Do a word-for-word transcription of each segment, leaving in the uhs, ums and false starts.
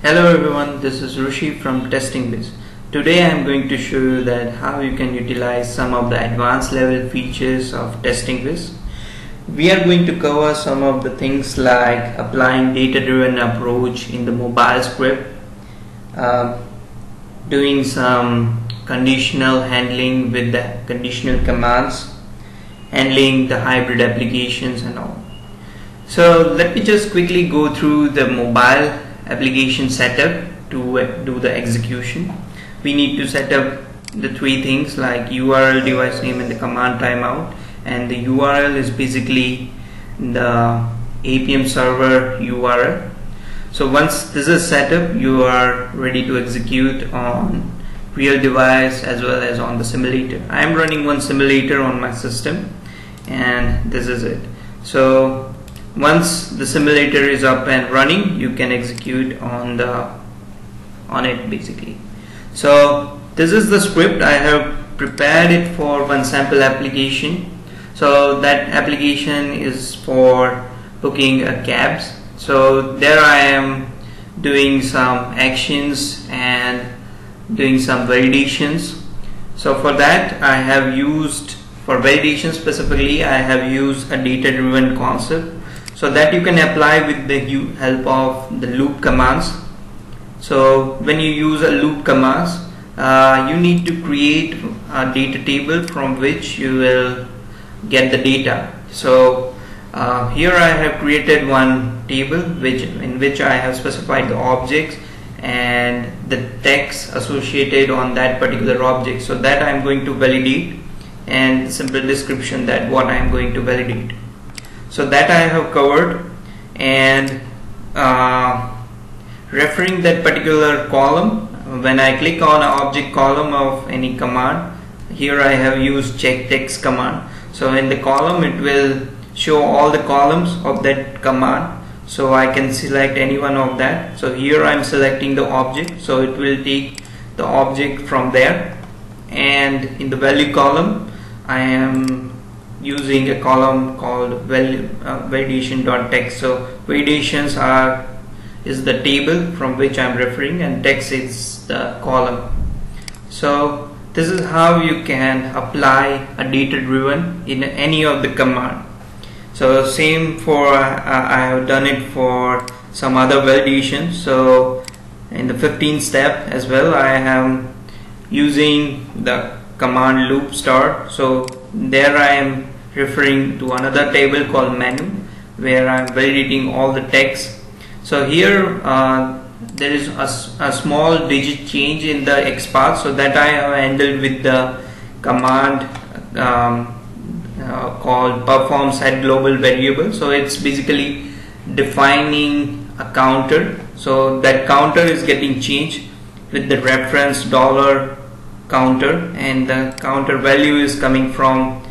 Hello everyone, this is Rushi from TestingWhiz. Today I am going to show you that how you can utilize some of the advanced level features of TestingWhiz. We are going to cover some of the things like applying data-driven approach in the mobile script, uh, doing some conditional handling with the conditional commands, handling the hybrid applications and all. So let me just quickly go through the mobile application setup. To do the execution, we need to set up the three things like U R L, device name and the command timeout, and the U R L is basically the A P M server U R L. So once this is set up, you are ready to execute on real device as well as on the simulator. I am running one simulator on my system and this is it. So once the simulator is up and running, you can execute on the on it basically. So this is the script. I have prepared it for one sample application. So that application is for booking a cabs. So there I am doing some actions and doing some validations. So for that I have used, for validation specifically, I have used a data driven concept. So that you can apply with the help of the loop commands. So when you use a loop commands, uh, you need to create a data table from which you will get the data. So uh, here I have created one table which in which I have specified the objects and the text associated on that particular object. So that I am going to validate, and simple description that what I am going to validate. So that I have covered, and uh, referring that particular column, when I click on an object column of any command, here I have used check text command. So in the column it will show all the columns of that command, so I can select any one of that. So here I am selecting the object, so it will take the object from there, and in the value column I am using a column called value, uh, validation.text. So validations are is the table from which I am referring, and text is the column. So this is how you can apply a data driven in any of the command. So same for uh, I have done it for some other validation. So in the fifteenth step as well, I am using the command loop start. So there I am referring to another table called menu, where I am validating all the text. So here uh, there is a, a small digit change in the XPath, so that I have handled with the command um, uh, called perform set global variable. So it's basically defining a counter, so that counter is getting changed with the reference dollar counter, and the counter value is coming from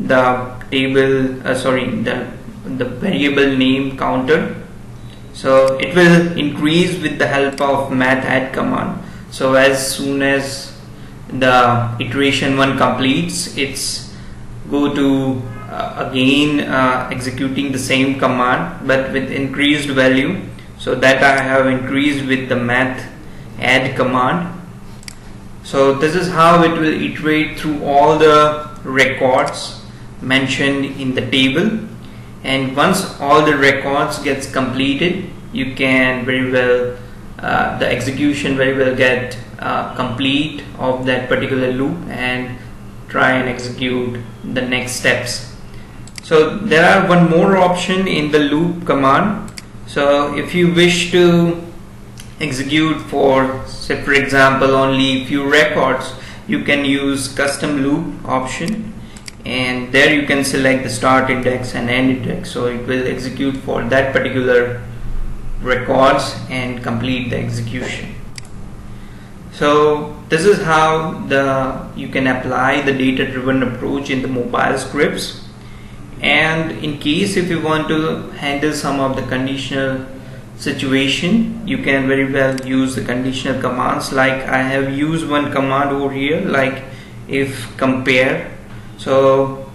the table uh, sorry the the variable name counter. So it will increase with the help of math add command. So as soon as the iteration one completes, it's go to uh, again uh, executing the same command but with increased value. So that I have increased with the math add command. So this is how it will iterate through all the records mentioned in the table, and once all the records gets completed, you can very well uh, the execution very well get uh, complete of that particular loop and try and execute the next steps. So there are one more option in the loop command. So if you wish to execute for, say for example, only few records, you can use custom loop option, and there you can select the start index and end index, so it will execute for that particular records and complete the execution. So this is how the you can apply the data driven approach in the mobile scripts. And in case if you want to handle some of the conditional situation, you can very well use the conditional commands. Like I have used one command over here, like if compare. So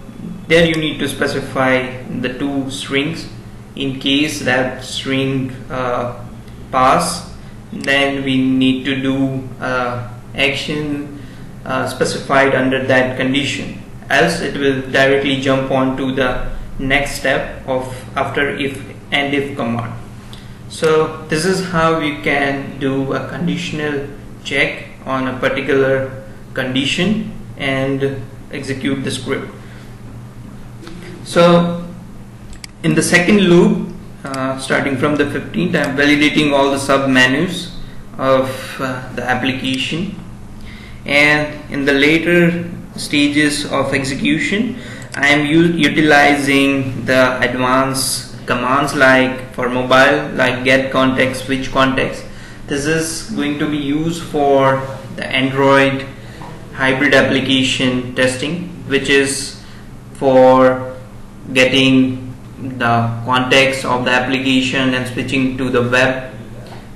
there you need to specify the two strings. In case that string uh, pass, then we need to do uh, action uh, specified under that condition, else it will directly jump on to the next step of after if and if command. So this is how you can do a conditional check on a particular condition and execute the script. So in the second loop, uh, starting from the fifteenth, I'm validating all the sub menus of uh, the application, and in the later stages of execution I am utilizing the advanced commands like for mobile, like get context, switch context. This is going to be used for the Android hybrid application testing, which is for getting the context of the application and switching to the web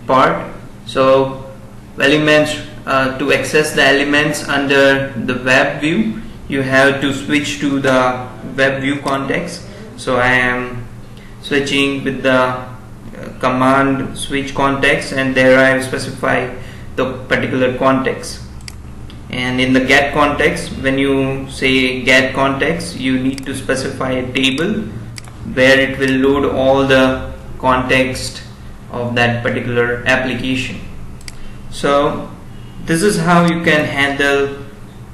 part. So elements uh, to access the elements under the web view, you have to switch to the web view context. So I am switching with the command switch context, and there I specify the particular context. And in the get context, when you say get context, you need to specify a table where it will load all the context of that particular application. So this is how you can handle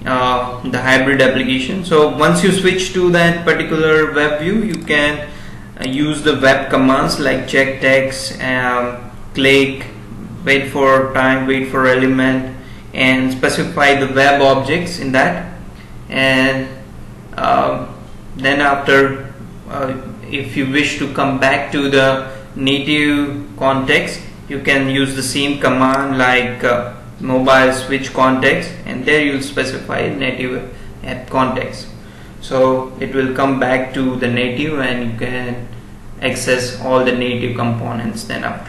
Uh, the hybrid application. So once you switch to that particular web view, you can uh, use the web commands like check text, um, click, wait for time, wait for element, and specify the web objects in that. And uh, then after, uh, if you wish to come back to the native context, you can use the same command like uh, mobile switch context, and there you specify native app context, so it will come back to the native and you can access all the native components then after.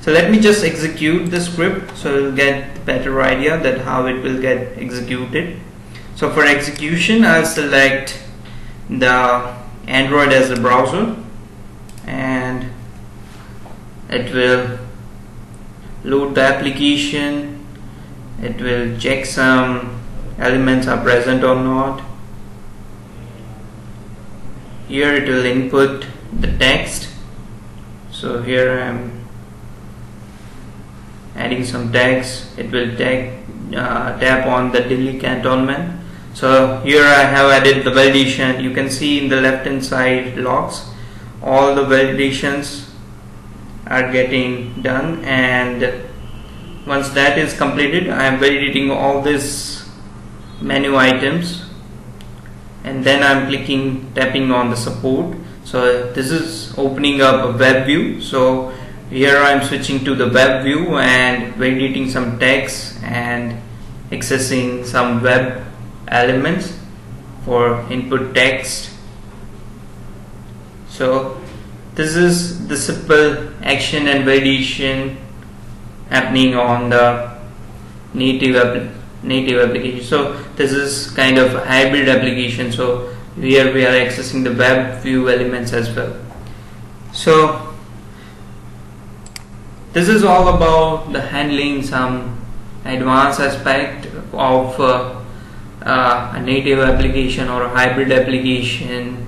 So let me just execute the script so you'll get a better idea that how it will get executed. So for execution, I'll select the Android as the browser, and it will load the application. It will check some elements are present or not. Here it will input the text. So here I'm adding some text. It will tag, uh, tap on the Delhi cantonment. So here I have added the validation. You can see in the left hand side logs, all the validations are getting done, and once that is completed, I am validating all these menu items, and then I'm clicking, tapping on the support. So this is opening up a web view. So here I'm switching to the web view and validating some text and accessing some web elements for input text. So this is the simple action and validation happening on the native app native application. So this is kind of a hybrid application. So here we are accessing the web view elements as well. So this is all about the handling some advanced aspect of uh, uh, a native application or a hybrid application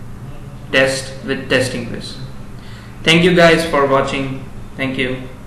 test with TestingWhiz. Thank you guys for watching. Thank you.